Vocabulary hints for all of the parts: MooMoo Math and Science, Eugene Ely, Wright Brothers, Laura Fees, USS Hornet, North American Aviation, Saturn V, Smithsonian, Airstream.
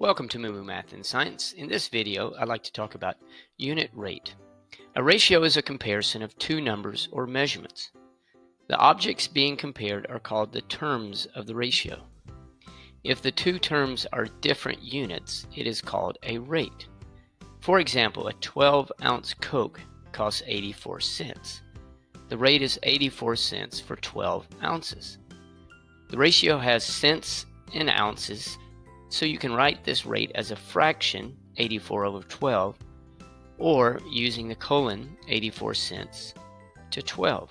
Welcome to MooMoo Math and Science. In this video, I'd like to talk about unit rate. A ratio is a comparison of two numbers or measurements. The objects being compared are called the terms of the ratio. If the two terms are different units, it is called a rate. For example, a 12-ounce Coke costs 84 cents. The rate is 84 cents for 12 ounces. The ratio has cents and ounces, so you can write this rate as a fraction, 84 over 12, or using the colon, 84 cents to 12.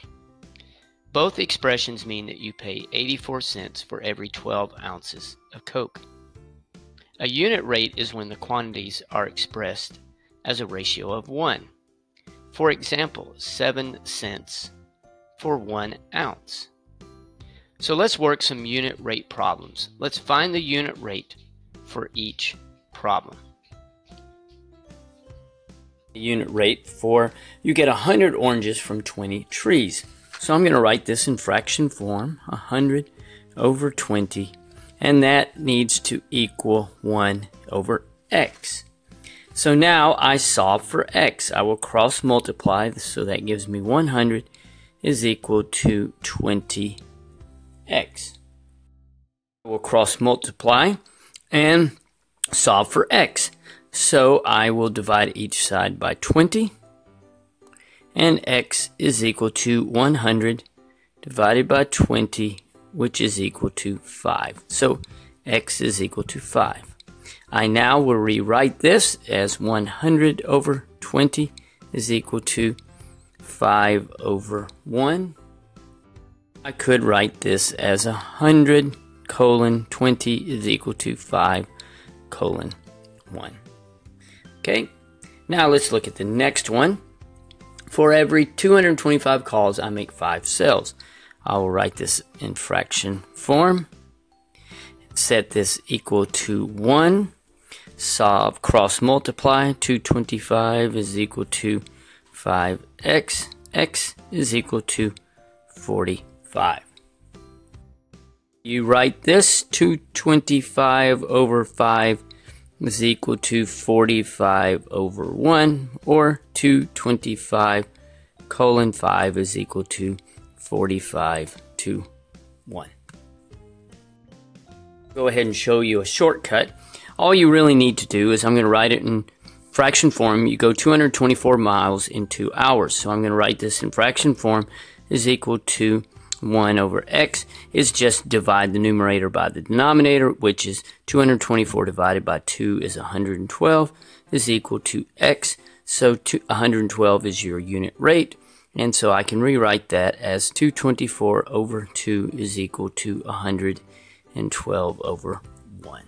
Both expressions mean that you pay 84 cents for every 12 ounces of Coke. A unit rate is when the quantities are expressed as a ratio of 1. For example, 7 cents for 1 ounce. So let's work some unit rate problems. Let's find the unit rate for each problem. The unit rate for, you get 100 oranges from 20 trees. So I'm going to write this in fraction form, 100 over 20, and that needs to equal 1 over x. So now I solve for x. I will cross multiply, so that gives me 100 is equal to 20x. I will cross multiply and solve for x. So I will divide each side by 20. And x is equal to 100 divided by 20, which is equal to 5. So x is equal to 5. I now will rewrite this as 100 over 20 is equal to 5 over 1. I could write this as 100 colon 20 is equal to 5 colon 1. Okay, now let's look at the next one. For every 225 calls, I make 5 sales. I will write this in fraction form. Set this equal to 1. Solve, cross multiply. 225 is equal to 5x. X is equal to 45. You write this 225 over 5 is equal to 45 over 1, or 225 colon 5 is equal to 45 to 1. Go ahead and show you a shortcut. All you really need to do is, I'm going to write it in fraction form. You go 224 miles in 2 hours. So I'm going to write this in fraction form is equal to 1 over x is just divide the numerator by the denominator, which is 224 divided by 2 is 112 is equal to x. So 112 is your unit rate. And so I can rewrite that as 224 over 2 is equal to 112 over 1.